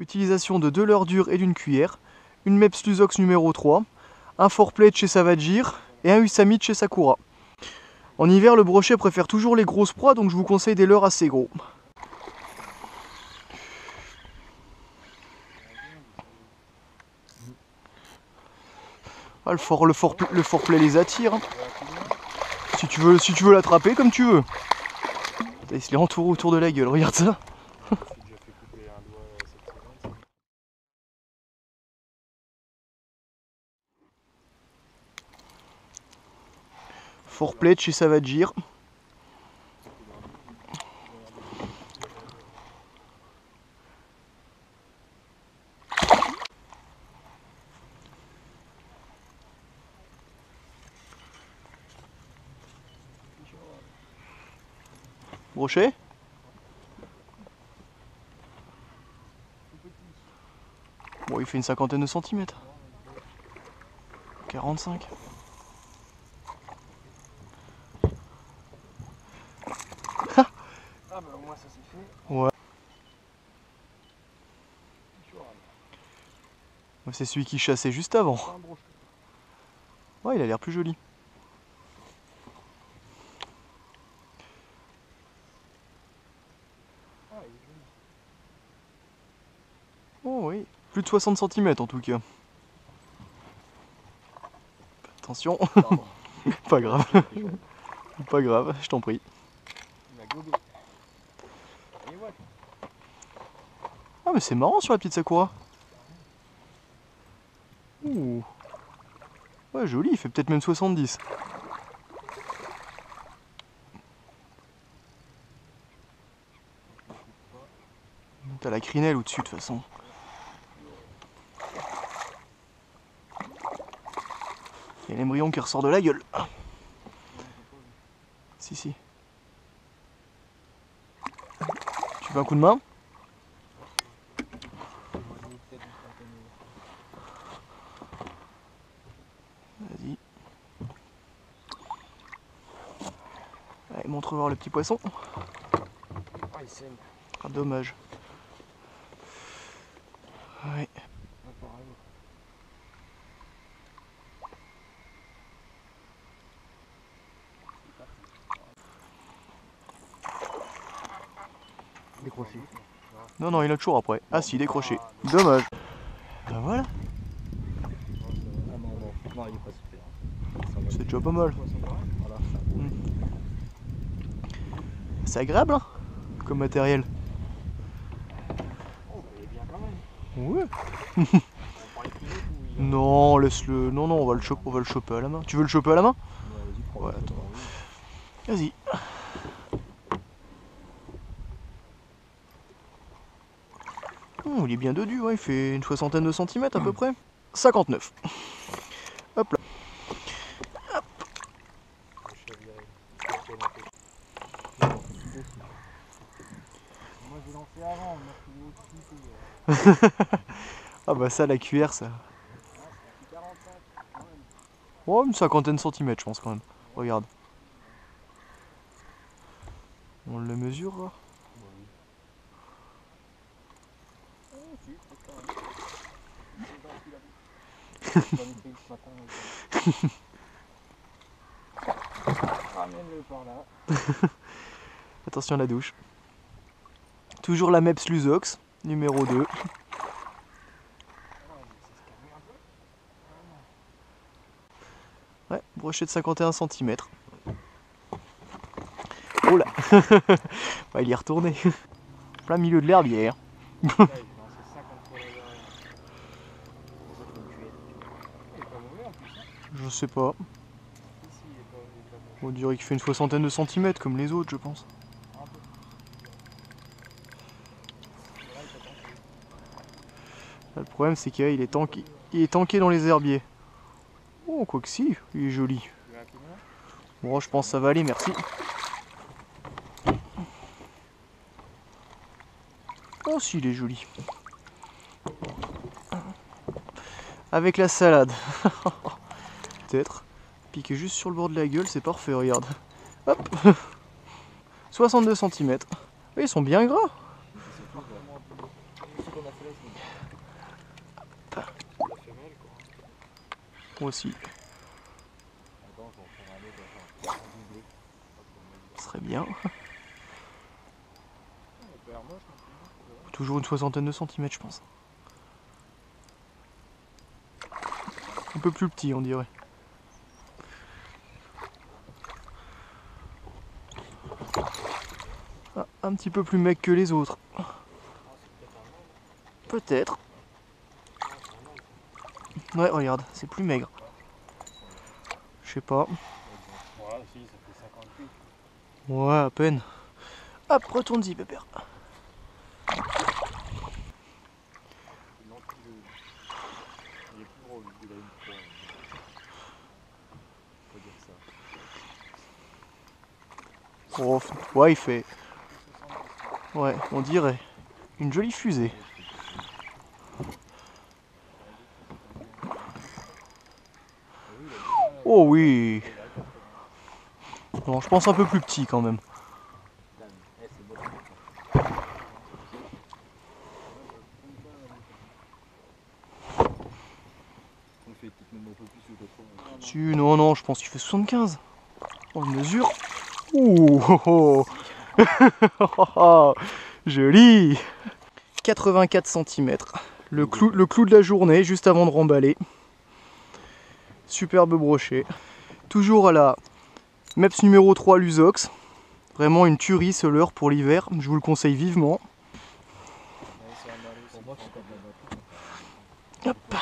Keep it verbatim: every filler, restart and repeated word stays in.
utilisation de deux leurres dures et d'une cuillère, une Mepps Lusox numéro trois, un Fourplay de chez Savagir et un Usami de chez Sakura. En hiver, le brochet préfère toujours les grosses proies, donc je vous conseille des leurres assez gros. Ah, le fort, le fort, le Fourplay les attire. Si tu veux, si tu veux l'attraper comme tu veux. Il se l'est entouré autour de la gueule, regarde ça. Fourplay de chez Savagir. Brochet. Bon, il fait une cinquantaine de centimètres. quarante-cinq. Ah bah au moins ça s'est fait. Ouais. C'est celui qui chassait juste avant. Ouais, il a l'air plus joli. Oh oui, plus de soixante centimètres en tout cas. Attention. Pas grave. Pas grave, je t'en prie. Ah mais c'est marrant sur la petite Sakura. Ouh. Ouais joli, il fait peut-être même soixante-dix. T'as la crinelle au-dessus de toute façon. Il y a l'émerillon qui ressort de la gueule. Si si. Tu veux un coup de main? Vas-y. Allez, montre voir le petit poisson. Ah, dommage. Ouais. Décroché. Non, non, il a toujours après. Ah si, décroché. Dommage. Ben voilà. C'est déjà pas mal. C'est agréable, hein, comme matériel. Ouais. Non, laisse-le. Non, non, on va le choper, on va le choper à la main. Tu veux le choper à la main? Ouais, attends. Vas-y. Oh, il est bien dodu, hein. Il fait une soixantaine de centimètres à peu près. cinquante-neuf. Hop là. Hop. Moi je l'ai lancé avant, on a pris au-dessus. Ah bah ça, la cuillère, ça. Oh, une cinquantaine de centimètres, je pense quand même. Regarde. On le mesure là. Ramène-le par là. Attention à la douche. Toujours la Mepps Lusox, numéro deux. Ouais, brochet de cinquante et un centimètres. Oh là. Bah, il est retourné. Plein milieu de l'herbière. Je sais pas. On dirait qu'il fait une soixantaine de centimètres comme les autres, je pense. Là, le problème, c'est qu'il est tanké, il est tanké dans les herbiers. Oh, quoique si, il est joli. Bon, je pense que ça va aller, merci. Oh, si, il est joli. Avec la salade. Être piqué juste sur le bord de la gueule, c'est parfait. Regarde, hop, soixante-deux centimètres. Ils sont bien gras. aussi. Ce serait bien. Toujours une soixantaine de centimètres, je pense. Un peu plus petit, on dirait. Ah, un petit peu plus mec que les autres. Peut-être. Ouais, regarde, c'est plus maigre. Je sais pas. Ouais, à peine. Hop, retourne-y, pépère. Oh, ouais, il fait... Ouais, on dirait une jolie fusée. Oh oui. Bon, je pense un peu plus petit quand même. Si, non, non, je pense qu'il fait soixante-quinze. On le mesure. Ouh, oh, oh. Joli. Quatre-vingt-quatre centimètres. Le clou, le clou de la journée, juste avant de remballer. Superbe brochet. Toujours à la Mepps numéro trois Lusox. Vraiment une tuerie ce leurre pour l'hiver. Je vous le conseille vivement. Hop.